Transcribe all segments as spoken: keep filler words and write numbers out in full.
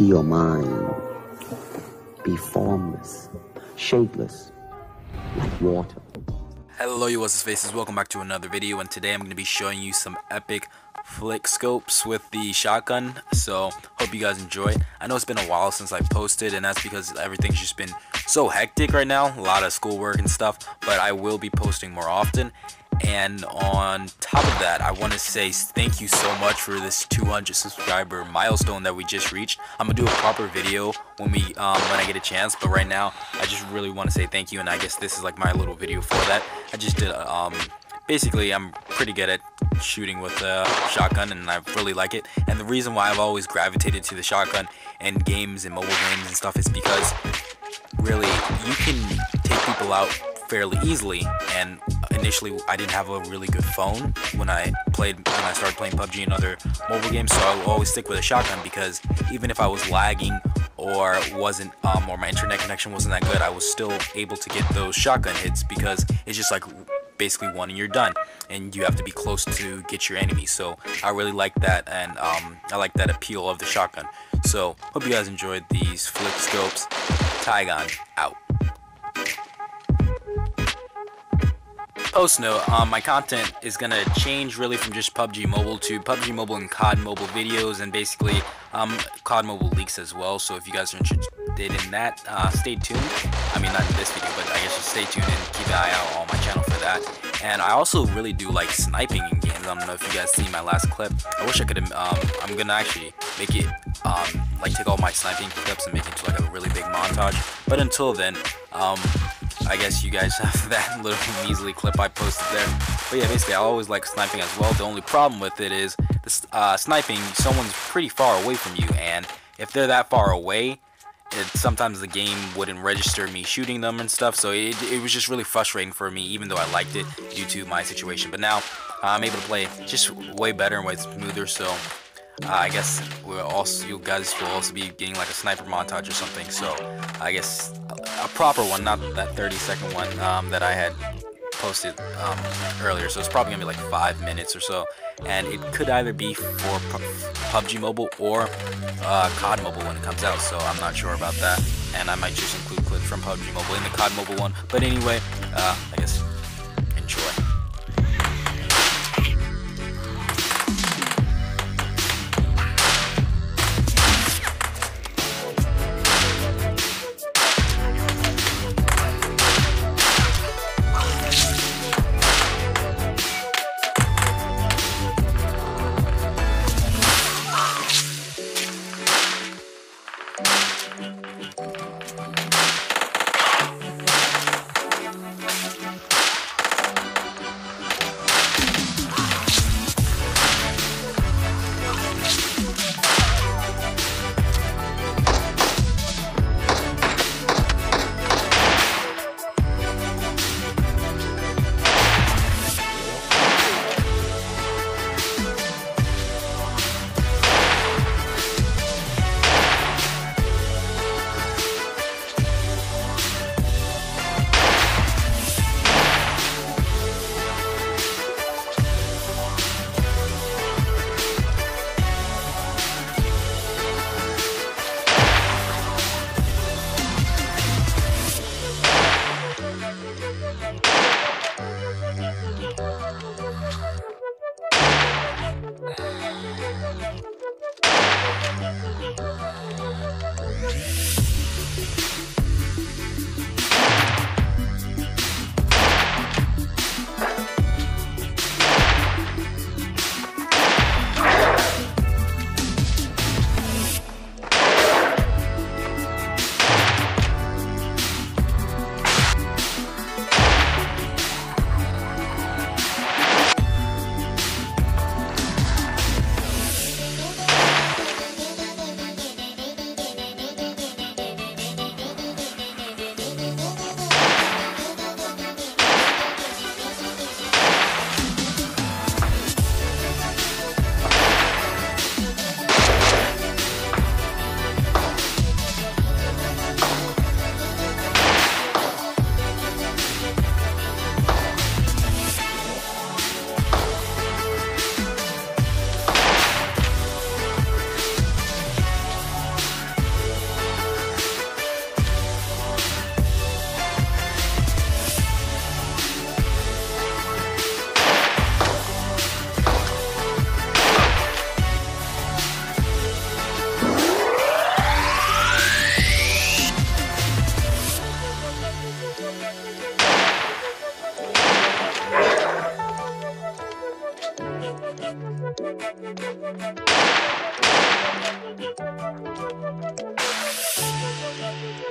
Empty your mind. Be formless, shapeless, like water. Hello, you what's his faces, welcome back to another video, and today I'm going to be showing you some epic flick scopes with the shotgun, so hope you guys enjoy it. I know it's been a while since I posted, and that's because everything's just been so hectic right now, a lot of schoolwork and stuff, but I will be posting more often. And on top of that, I want to say thank you so much for this two hundred subscriber milestone that we just reached. I'm gonna do a proper video when we um when I get a chance, but right now I just really want to say thank you, and I guess this is like my little video for that. I just did um basically I'm pretty good at shooting with a shotgun, and I really like it, and the reason why I've always gravitated to the shotgun in games and mobile games and stuff is because really you can take people out fairly easily. And initially I didn't have a really good phone when I played when I started playing P U B G and other mobile games, so I would always stick with a shotgun, because even if I was lagging or wasn't um, or my internet connection wasn't that good, I was still able to get those shotgun hits, because it's just like basically one and you're done, and you have to be close to get your enemy. So I really like that, and um, I like that appeal of the shotgun. So hope you guys enjoyed these flick scopes. Tygon out. Post note, um, my content is going to change really from just P U B G Mobile to P U B G Mobile and C O D Mobile videos, and basically um, C O D Mobile leaks as well. So if you guys are interested in that, uh, stay tuned. I mean, not in this video, but I guess just stay tuned and keep an eye out on my channel for that. And I also really do like sniping in games. I don't know if you guys see my last clip. I wish I could, um, I'm going to actually make it, um, like take all my sniping clips and make it into like a really big montage. But until then, um... I guess you guys have that little measly clip I posted there. But yeah, basically I always like sniping as well. The only problem with it is this, uh, sniping, someone's pretty far away from you, and if they're that far away, it, sometimes the game wouldn't register me shooting them and stuff, so it, it was just really frustrating for me, even though I liked it due to my situation. But now I'm able to play just way better and way smoother, so... Uh, I guess we're also, you guys will also be getting like a sniper montage or something, so I guess a, a proper one, not that thirty second one um, that I had posted um, earlier. So it's probably gonna be like five minutes or so, and it could either be for P U B G Mobile or uh, C O D Mobile when it comes out, so I'm not sure about that, and I might just include clips from P U B G Mobile in the C O D Mobile one. But anyway, uh, I guess enjoy.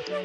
What?